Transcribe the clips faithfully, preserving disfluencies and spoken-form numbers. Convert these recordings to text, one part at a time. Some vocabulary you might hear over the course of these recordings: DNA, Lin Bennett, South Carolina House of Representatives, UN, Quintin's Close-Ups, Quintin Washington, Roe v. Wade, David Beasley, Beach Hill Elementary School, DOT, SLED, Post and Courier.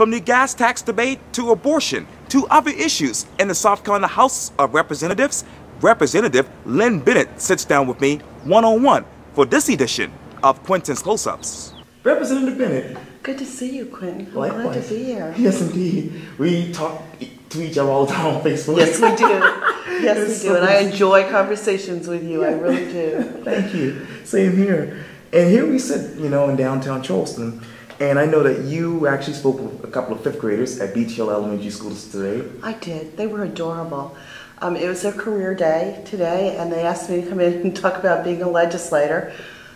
From the gas tax debate to abortion to other issues in the South Carolina House of Representatives, Representative Lin Bennett sits down with me one-on-one for this edition of Quintin's Close-Ups. Representative Bennett. Good to see you, Quintin. Likewise. Glad to be here. Yes, indeed. We talk to each other all the time on Facebook. Yes, we do. Yes, it's we do. So and nice. I enjoy conversations with you. Yeah. I really do. Thank you. Same here. And here we sit, you know, in downtown Charleston. And I know that you actually spoke with a couple of fifth graders at Beach Hill Elementary School today. I did. They were adorable. Um, it was their career day today, and they asked me to come in and talk about being a legislator.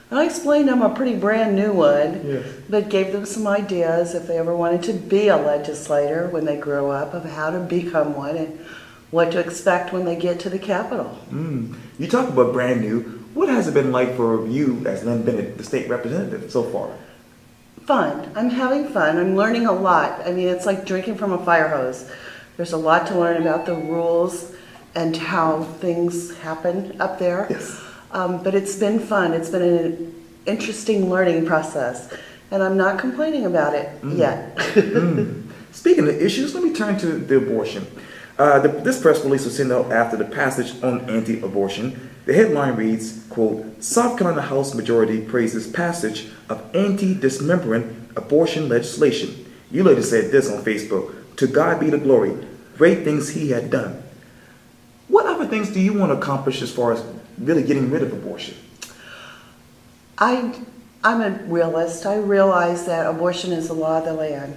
And I explained I'm a pretty brand new one, yes. But gave them some ideas if they ever wanted to be a legislator when they grow up of how to become one and what to expect when they get to the Capitol. Mm. You talk about brand new. What has it been like for you as Lin Bennett, the state representative, so far? Fun. I'm having fun. I'm learning a lot. I mean, it's like drinking from a fire hose. There's a lot to learn about the rules and how things happen up there. Yes. Um, but it's been fun. It's been an interesting learning process, and I'm not complaining about it mm. yet. mm. Speaking of issues, let me turn to the abortion. Uh, the, this press release was sent out after the passage on anti-abortion. The headline reads, quote, South Carolina House majority praises passage of anti-dismemberment abortion legislation. You later said this on Facebook, to God be the glory, great things he had done. What other things do you want to accomplish as far as really getting rid of abortion? I, I'm a realist. I realize that abortion is the law of the land.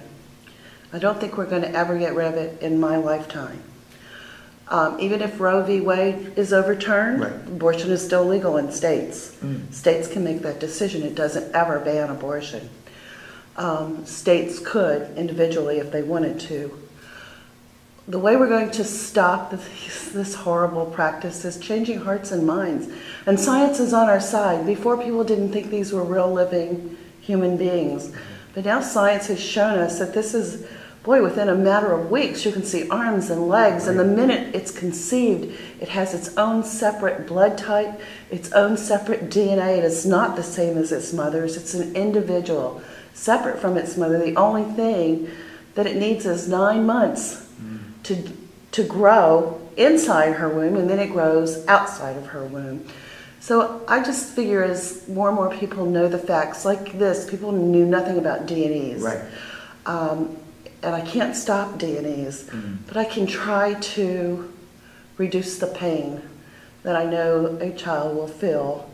I don't think we're going to ever get rid of it in my lifetime. Um, even if Roe v. Wade is overturned, right. Abortion is still legal in states. Mm. States can make that decision. It doesn't ever ban abortion. Um, states could individually if they wanted to. The way we're going to stop this, this horrible practice is changing hearts and minds. And science is on our side. Before, people didn't think these were real living human beings. But now science has shown us that this is, boy, within a matter of weeks, you can see arms and legs. And the minute it's conceived, it has its own separate blood type, its own separate D N A. It is not the same as its mother's. It's an individual, separate from its mother. The only thing that it needs is nine months. To, to grow inside her womb, and then it grows outside of her womb. So I just figure as more and more people know the facts, like this, people knew nothing about D and Es. Right. Um, and I can't stop D and Es, mm-hmm. but I can try to reduce the pain that I know a child will feel.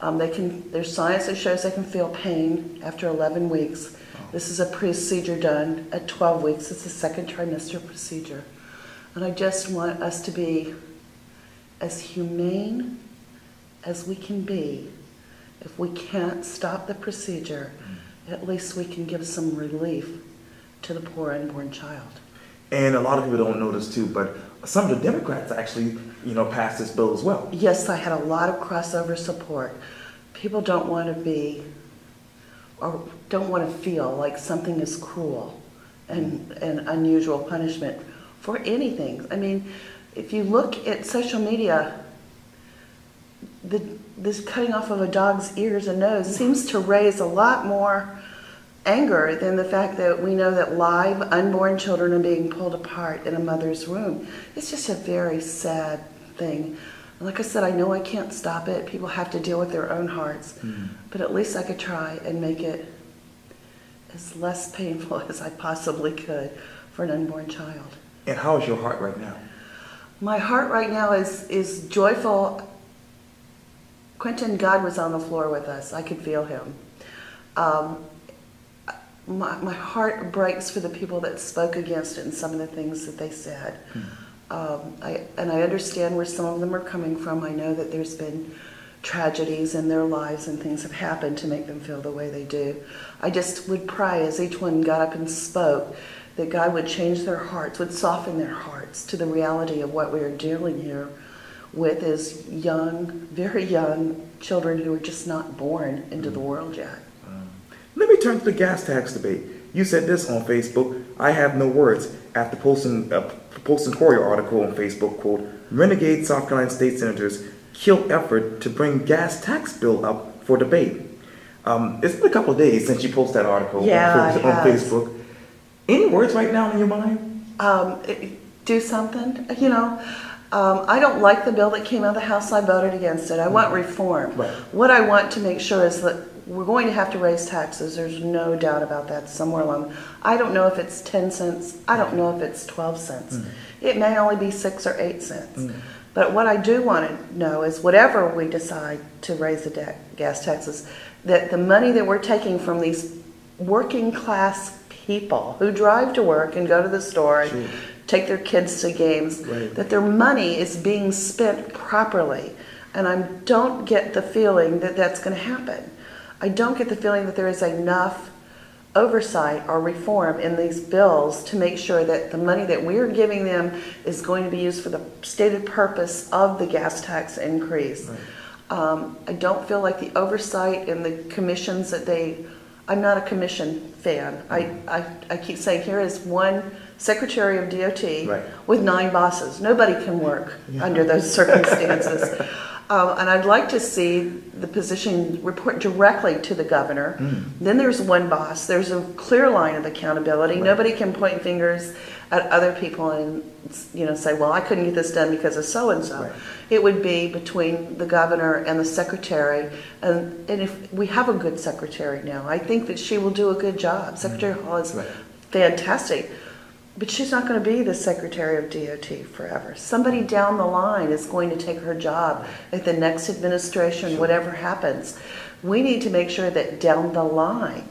Um, they can, there's science that shows they can feel pain after eleven weeks. This is a procedure done at twelve weeks. It's a second trimester procedure. And I just want us to be as humane as we can be. If we can't stop the procedure, at least we can give some relief to the poor unborn child. And a lot of people don't know this too, but some of the Democrats actually, you know, passed this bill as well. Yes, I had a lot of crossover support. People don't want to be or don't want to feel like something is cruel and, and unusual punishment for anything. I mean, if you look at social media, the, this cutting off of a dog's ears and nose seems to raise a lot more anger than the fact that we know that live, unborn children are being pulled apart in a mother's womb. It's just a very sad thing. Like I said, I know I can't stop it. People have to deal with their own hearts. Mm. But at least I could try and make it as less painful as I possibly could for an unborn child. And how is your heart right now? My heart right now is, is joyful. Quintin, God was on the floor with us. I could feel him. Um, my, my heart breaks for the people that spoke against it and some of the things that they said. Mm. Um, I, and I understand where some of them are coming from. I know that there's been tragedies in their lives and things have happened to make them feel the way they do. I just would pray as each one got up and spoke that God would change their hearts, would soften their hearts to the reality of what we are dealing here with is young, very young children who are just not born into mm. the world yet. Um, let me turn to the gas tax debate. You said this on Facebook, I have no words, after posting a Post and Courier article on Facebook, quote, renegade South Carolina state senators kill effort to bring gas tax bill up for debate. Um, it's been a couple of days since you posted that article yeah, on, on Facebook. Any words right now in your mind? Um, do something, you know. Um, I don't like the bill that came out of the House. I voted against it. I want reform. Right. What I want to make sure is that we're going to have to raise taxes. There's no doubt about that somewhere along. I don't know if it's ten cents. I don't know if it's twelve cents. Mm-hmm. It may only be six or eight cents. Mm-hmm. But what I do want to know is whatever we decide to raise the de- gas taxes, that the money that we're taking from these working class people who drive to work and go to the store and sure. take their kids to games, right. that their money is being spent properly. And I don't get the feeling that that's going to happen. I don't get the feeling that there is enough oversight or reform in these bills to make sure that the money that we're giving them is going to be used for the stated purpose of the gas tax increase. Right. Um, I don't feel like the oversight and the commissions that they, I'm not a commission fan. I, I, I keep saying here is one secretary of D O T right. with nine bosses. Nobody can work yeah. under those circumstances. Um, and I'd like to see the position report directly to the governor. Mm. Then there's one boss. There's a clear line of accountability. Right. Nobody can point fingers at other people and you know say, well, I couldn't get this done because of so-and-so. Right. It would be between the governor and the secretary. And, and if we have a good secretary now, I think that she will do a good job. Secretary mm. Hall is right. fantastic. But she's not going to be the Secretary of D O T forever. Somebody down the line is going to take her job at the next administration, sure. whatever happens. We need to make sure that down the line,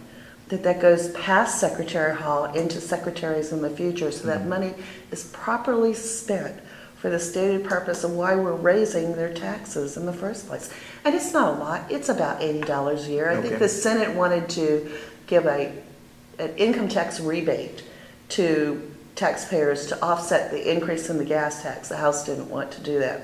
that that goes past Secretary Hall into secretaries in the future so mm-hmm. that money is properly spent for the stated purpose of why we're raising their taxes in the first place. And it's not a lot. It's about eighty dollars a year. Okay. I think the Senate wanted to give a an income tax rebate to taxpayers to offset the increase in the gas tax. The House didn't want to do that,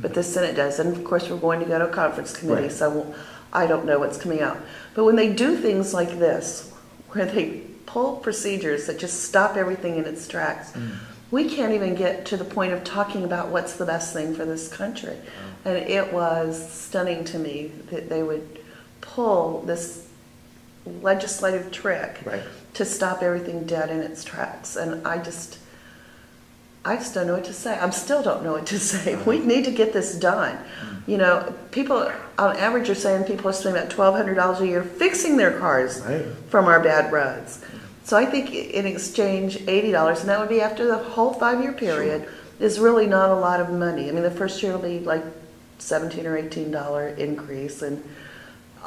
but the Senate does. And of course we're going to go to a conference committee, right. so we'll, I don't know what's coming out. But when they do things like this, where they pull procedures that just stop everything in its tracks, mm. we can't even get to the point of talking about what's the best thing for this country. Oh. And it was stunning to me that they would pull this legislative trick right. to stop everything dead in its tracks. And I just, I just don't know what to say. I still don't know what to say. We need to get this done. You know, people on average are saying people are spending about twelve hundred dollars a year fixing their cars right. from our bad roads. So I think in exchange, eighty dollars, and that would be after the whole five-year period, sure. is really not a lot of money. I mean, the first year will be like seventeen or eighteen dollars increase, and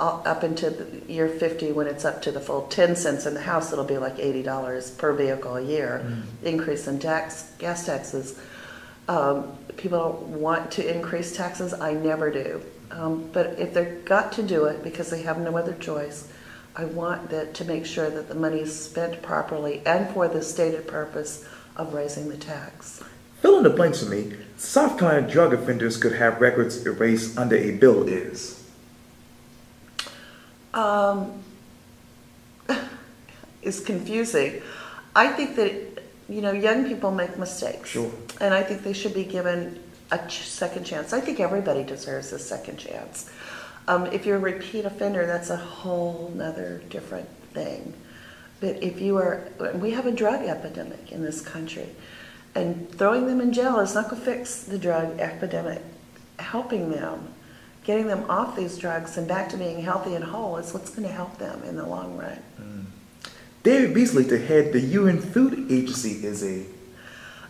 up into the year fifty, when it's up to the full ten cents in the House, it'll be like eighty dollars per vehicle a year, mm. increase in tax, gas taxes. Um, people don't want to increase taxes. I never do. Um, but if they've got to do it because they have no other choice, I want that to make sure that the money is spent properly and for the stated purpose of raising the tax. Fill in the blanks for me. South Carolina drug offenders could have records erased under a bill is. Um, is confusing. I think that, you know, young people make mistakes. Sure. And I think they should be given a ch- second chance. I think everybody deserves a second chance. Um, if you're a repeat offender, that's a whole other different thing. But if you are, we have a drug epidemic in this country, and throwing them in jail is not going to fix the drug epidemic. Helping them, getting them off these drugs and back to being healthy and whole is what's going to help them in the long run. Mm. David Beasley to head the U N Food Agency is a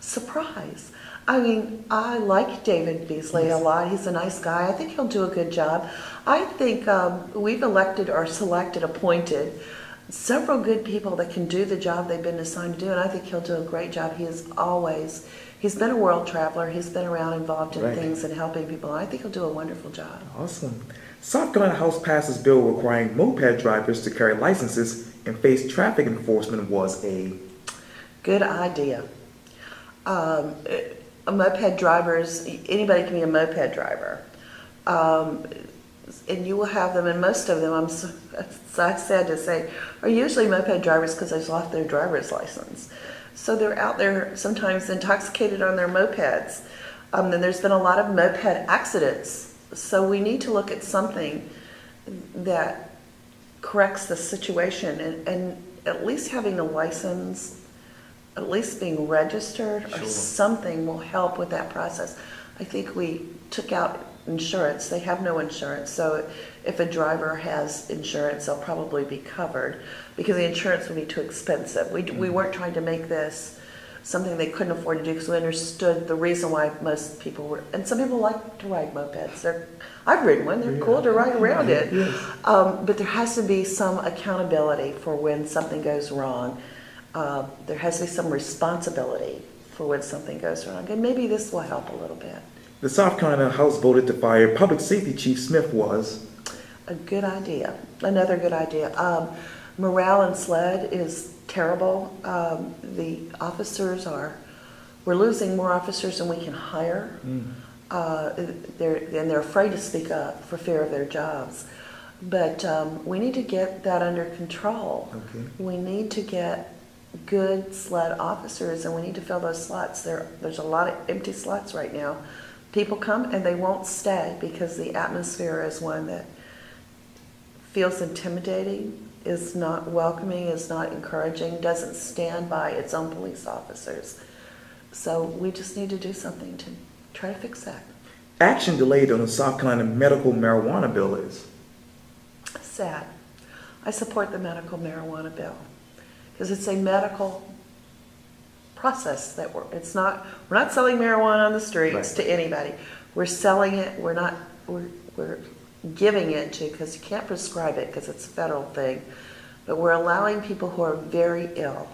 surprise. I mean, I like David Beasley yes. a lot. He's a nice guy. I think he'll do a good job. I think um, we've elected or selected, appointed several good people that can do the job they've been assigned to do, and I think he'll do a great job. He is always... He's been a world traveler. He's been around involved in right. things and helping people. I think he'll do a wonderful job. Awesome. South Carolina House passes bill requiring moped drivers to carry licenses and face traffic enforcement was a... Good idea. Um, a moped drivers, anybody can be a moped driver. Um, and you will have them, and most of them, I'm so, so sad to say, are usually moped drivers because they've lost their driver's license. So they're out there sometimes intoxicated on their mopeds. Um, and there's been a lot of moped accidents. So we need to look at something that corrects the situation. And, and at least having a license at least being registered or sure. something will help with that process. I think we took out insurance. They have no insurance, so if a driver has insurance, they'll probably be covered because the insurance would be too expensive. We, we weren't trying to make this something they couldn't afford to do because we understood the reason why most people were, and some people like to ride mopeds. They're, I've ridden one, they're yeah. cool to ride around yeah. it. Yes. Um, but there has to be some accountability for when something goes wrong. Uh, there has to be some responsibility for when something goes wrong, and maybe this will help a little bit. The South Carolina House voted to fire Public Safety Chief Smith was? A good idea, another good idea. Um, morale in SLED is terrible. Um, the officers are, we're losing more officers than we can hire. Mm. Uh, they're, and they're afraid to speak up for fear of their jobs. But um, we need to get that under control. Okay. We need to get good SLED officers and we need to fill those slots. There, there's a lot of empty slots right now. People come and they won't stay because the atmosphere is one that feels intimidating, is not welcoming, is not encouraging, doesn't stand by its own police officers. So we just need to do something to try to fix that. Action delayed on the South Carolina medical marijuana bill is? Sad. I support the medical marijuana bill because it's a medical process that we're, it's not, we're not selling marijuana on the streets right. to anybody. We're selling it, we're not, we're, we're giving it to, because you can't prescribe it because it's a federal thing, but we're allowing people who are very ill,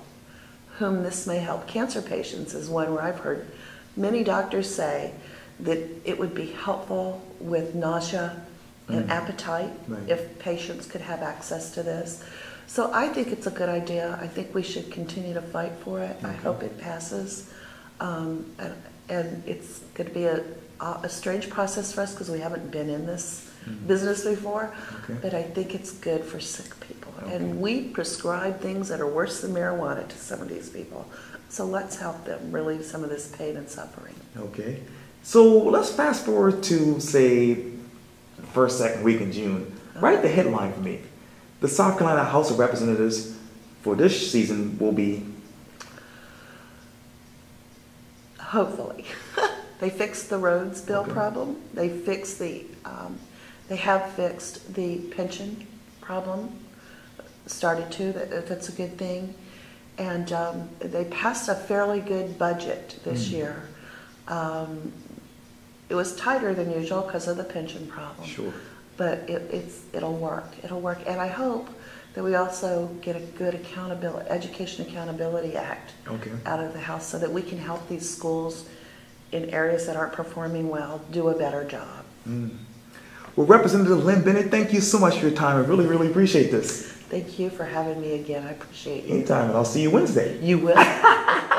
whom this may help. Cancer patients is one where I've heard many doctors say that it would be helpful with nausea and mm. appetite right. if patients could have access to this. So I think it's a good idea. I think we should continue to fight for it. Okay. I hope it passes. Um, and, and it's going to be a, a strange process for us because we haven't been in this mm-hmm. business before, okay. but I think it's good for sick people. Okay. And we prescribe things that are worse than marijuana to some of these people. So let's help them relieve some of this pain and suffering. Okay. So let's fast forward to, say, the first, second week in June. Okay. Write the headline for me. The South Carolina House of Representatives for this season will be? Hopefully. They fixed the roads bill okay. problem. They fixed the, um, they have fixed the pension problem, started to, that, that's a good thing. And um, they passed a fairly good budget this mm. year. Um, it was tighter than usual because of the pension problem. Sure. But it, it's, it'll work, it'll work. And I hope that we also get a good accountability, Education Accountability Act okay. out of the House so that we can help these schools in areas that aren't performing well do a better job. Mm. Well, Representative Lin Bennett, thank you so much for your time. I really, really appreciate this. Thank you for having me again. I appreciate you. Anytime, and I'll see you Wednesday. You will.